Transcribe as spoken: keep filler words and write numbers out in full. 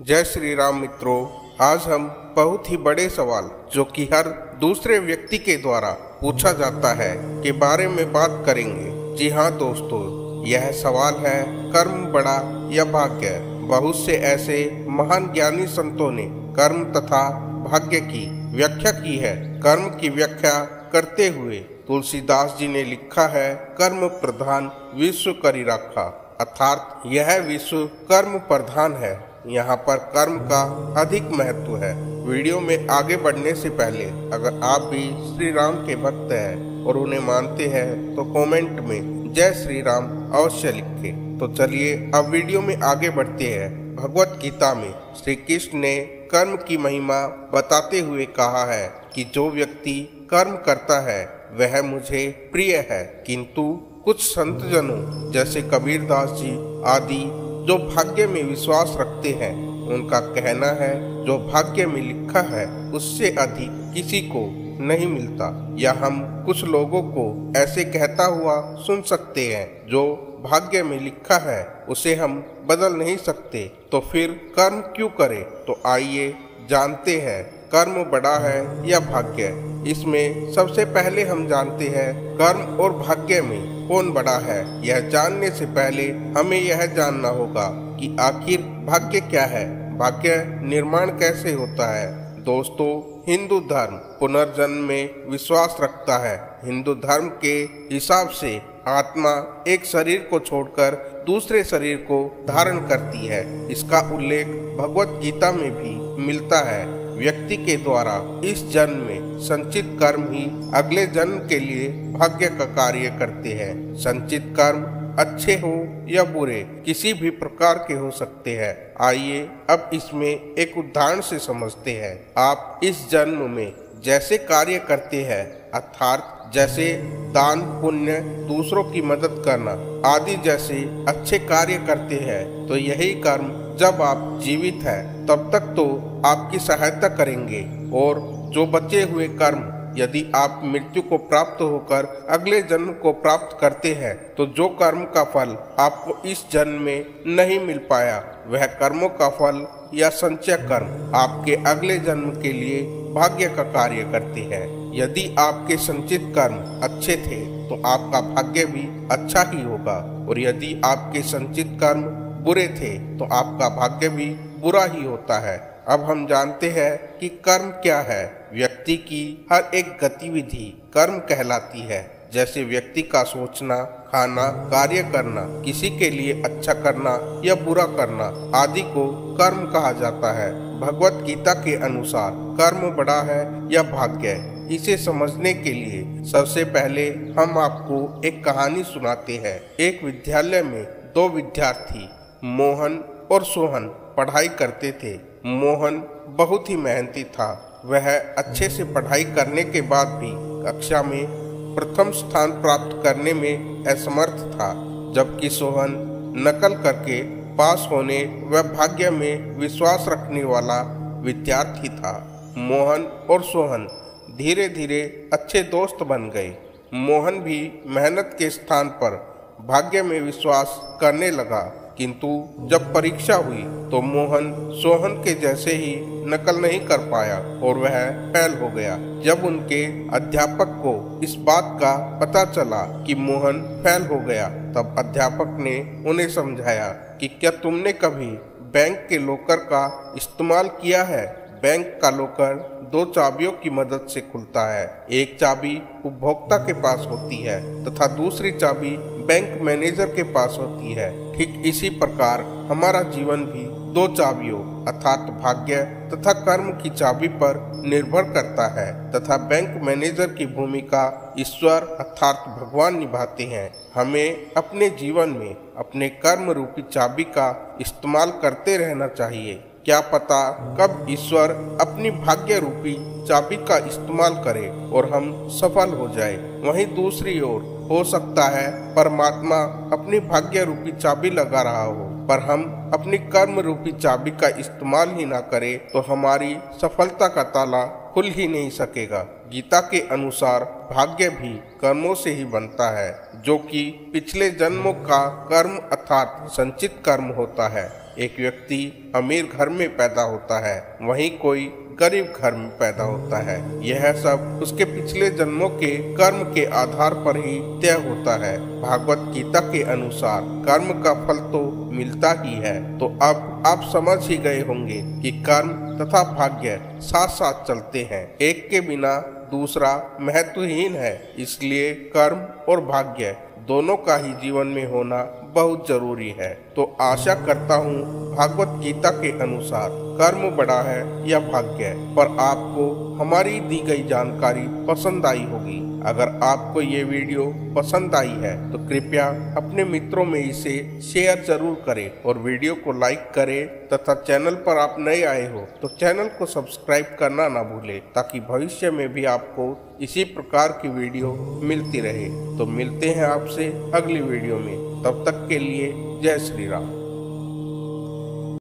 जय श्री राम। मित्रों, आज हम बहुत ही बड़े सवाल जो कि हर दूसरे व्यक्ति के द्वारा पूछा जाता है के बारे में बात करेंगे। जी हाँ दोस्तों, यह सवाल है कर्म बड़ा या भाग्य। बहुत से ऐसे महान ज्ञानी संतों ने कर्म तथा भाग्य की व्याख्या की है। कर्म की व्याख्या करते हुए तुलसीदास जी ने लिखा है, कर्म प्रधान विश्व करि राखा, अर्थात यह विश्व कर्म प्रधान है। यहाँ पर कर्म का अधिक महत्व है। वीडियो में आगे बढ़ने से पहले अगर आप भी श्री राम के भक्त हैं और उन्हें मानते हैं तो कमेंट में जय श्री राम अवश्य लिखें। तो चलिए अब वीडियो में आगे बढ़ते हैं। भगवत गीता में श्री कृष्ण ने कर्म की महिमा बताते हुए कहा है कि जो व्यक्ति कर्म करता है वह मुझे प्रिय है। किंतु कुछ संतजनों जैसे कबीर दास जी आदि जो भाग्य में विश्वास रखते हैं, उनका कहना है जो भाग्य में लिखा है उससे अधिक किसी को नहीं मिलता। या हम कुछ लोगों को ऐसे कहता हुआ सुन सकते हैं, जो भाग्य में लिखा है उसे हम बदल नहीं सकते, तो फिर कर्म क्यों करें? तो आइए जानते हैं कर्म बड़ा है या भाग्य। इसमें सबसे पहले हम जानते हैं कर्म और भाग्य में कौन बड़ा है। यह जानने से पहले हमें यह जानना होगा कि आखिर भाग्य क्या है, भाग्य निर्माण कैसे होता है। दोस्तों, हिंदू धर्म पुनर्जन्म में विश्वास रखता है। हिंदू धर्म के हिसाब से आत्मा एक शरीर को छोड़कर दूसरे शरीर को धारण करती है। इसका उल्लेख भगवत गीता में भी मिलता है। व्यक्ति के द्वारा इस जन्म में संचित कर्म ही अगले जन्म के लिए भाग्य का कार्य करते हैं। संचित कर्म अच्छे हो या बुरे, किसी भी प्रकार के हो सकते हैं। आइए अब इसमें एक उदाहरण से समझते हैं। आप इस जन्म में जैसे कार्य करते हैं, अर्थात जैसे दान पुण्य, दूसरों की मदद करना आदि जैसे अच्छे कार्य करते हैं, तो यही कर्म जब आप जीवित हैं तब तक तो आपकी सहायता करेंगे। और जो बचे हुए कर्म यदि आप मृत्यु को प्राप्त होकर अगले जन्म को प्राप्त करते हैं, तो जो कर्म का फल आपको इस जन्म में नहीं मिल पाया, वह कर्मों का फल या संचय कर्म आपके अगले जन्म के लिए भाग्य का कार्य करते हैं। यदि आपके संचित कर्म अच्छे थे तो आपका भाग्य भी अच्छा ही होगा, और यदि आपके संचित कर्म बुरे थे तो आपका भाग्य भी बुरा ही होता है। अब हम जानते हैं कि कर्म क्या है। व्यक्ति की हर एक गतिविधि कर्म कहलाती है। जैसे व्यक्ति का सोचना, खाना, कार्य करना, किसी के लिए अच्छा करना या बुरा करना आदि को कर्म कहा जाता है। भगवत गीता के अनुसार कर्म बड़ा है या भाग्य, इसे समझने के लिए सबसे पहले हम आपको एक कहानी सुनाते हैं। एक विद्यालय में दो विद्यार्थी मोहन और सोहन पढ़ाई करते थे। मोहन बहुत ही मेहनती था। वह अच्छे से पढ़ाई करने के बाद भी कक्षा में प्रथम स्थान प्राप्त करने में असमर्थ था, जबकि सोहन नकल करके पास होने व भाग्य में विश्वास रखने वाला विद्यार्थी था। मोहन और सोहन धीरे धीरे अच्छे दोस्त बन गए। मोहन भी मेहनत के स्थान पर भाग्य में विश्वास करने लगा, किंतु जब परीक्षा हुई तो मोहन सोहन के जैसे ही नकल नहीं कर पाया और वह फेल हो गया। जब उनके अध्यापक को इस बात का पता चला कि मोहन फेल हो गया, तब अध्यापक ने उन्हें समझाया कि क्या तुमने कभी बैंक के लॉकर का इस्तेमाल किया है? बैंक का लॉकर दो चाबियों की मदद से खुलता है। एक चाबी उपभोक्ता के पास होती है तथा दूसरी चाबी बैंक मैनेजर के पास होती है। ठीक इसी प्रकार हमारा जीवन भी दो चाबियों अर्थात भाग्य तथा कर्म की चाबी पर निर्भर करता है, तथा बैंक मैनेजर की भूमिका ईश्वर अर्थात भगवान निभाते हैं। हमें अपने जीवन में अपने कर्म रूपी चाबी का इस्तेमाल करते रहना चाहिए। क्या पता कब ईश्वर अपनी भाग्य रूपी चाबी का इस्तेमाल करे और हम सफल हो जाए। वहीं दूसरी ओर हो सकता है परमात्मा अपनी भाग्य रूपी चाबी लगा रहा हो, पर हम अपनी कर्म रूपी चाबी का इस्तेमाल ही ना करें तो हमारी सफलता का ताला खुल ही नहीं सकेगा। गीता के अनुसार भाग्य भी कर्मों से ही बनता है, जो कि पिछले जन्मों का कर्म अर्थात संचित कर्म होता है। एक व्यक्ति अमीर घर में पैदा होता है, वहीं कोई गरीब घर में पैदा होता है। यह सब उसके पिछले जन्मों के कर्म के आधार पर ही तय होता है। भागवत गीता के अनुसार कर्म का फल तो मिलता ही है। तो अब आप समझ ही गए होंगे कि कर्म तथा भाग्य साथ साथ चलते हैं, एक के बिना दूसरा महत्वहीन है। इसलिए कर्म और भाग्य दोनों का ही जीवन में होना बहुत जरूरी है। तो आशा करता हूँ भगवत गीता के अनुसार कर्म बड़ा है या भाग्य पर आपको हमारी दी गई जानकारी पसंद आई होगी। अगर आपको ये वीडियो पसंद आई है तो कृपया अपने मित्रों में इसे शेयर जरूर करें और वीडियो को लाइक करें तथा चैनल पर आप नए आए हो तो चैनल को सब्सक्राइब करना ना भूलें, ताकि भविष्य में भी आपको इसी प्रकार की वीडियो मिलती रहे। तो मिलते हैं आपसे अगली वीडियो में, तब तक के लिए जय श्री राम।